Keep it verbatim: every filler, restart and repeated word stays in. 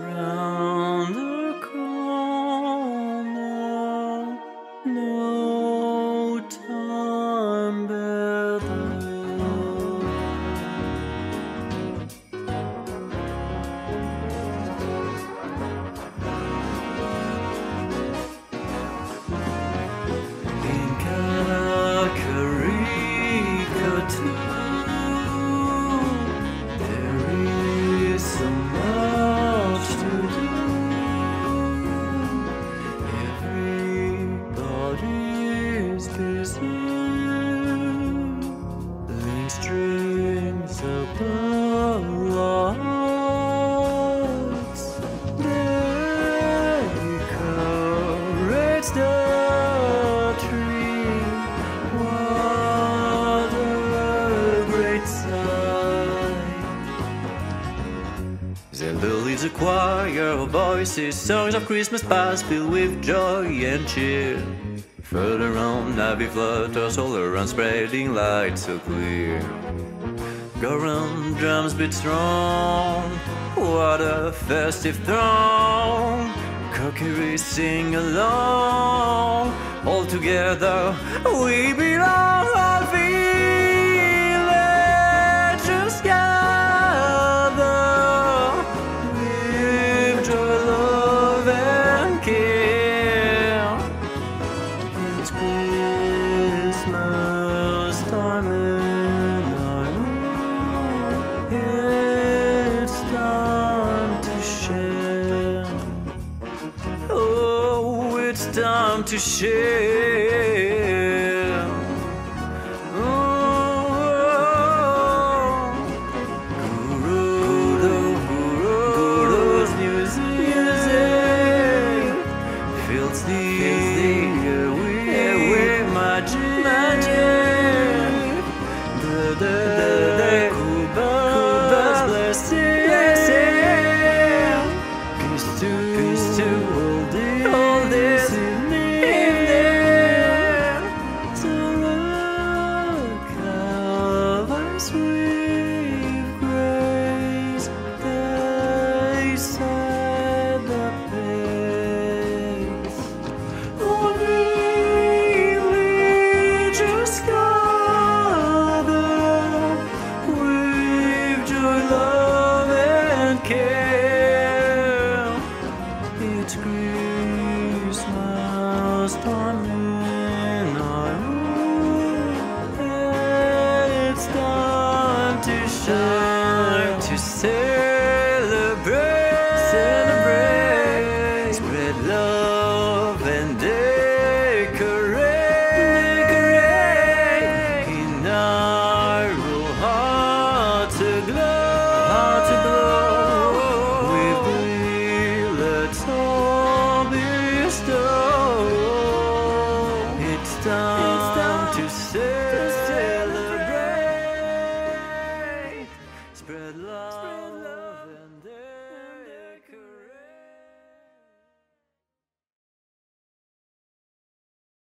round the corner, no time better. In Kakariko too, dreams of the lost, they courage the tree, what a great sign. Zelda leads a choir of voices, songs of Christmas past filled with joy and cheer. Further on, Navi flutters all around, spreading light so clear. Goron drums beat strong, what a festive throng! Kokiri sing along, all together we belong. Our villagers gather with joy, love and care. Christmas time and I know it's time to share. Oh, it's time to share. Oh, Guru-guru, Guru's music fills the air with magic. The Deku bells blessing, kiss to all this in there. To look of our sweet grace, they set the pace. Oh, we just go. It's Christmas time and I know it's time to shine, to say.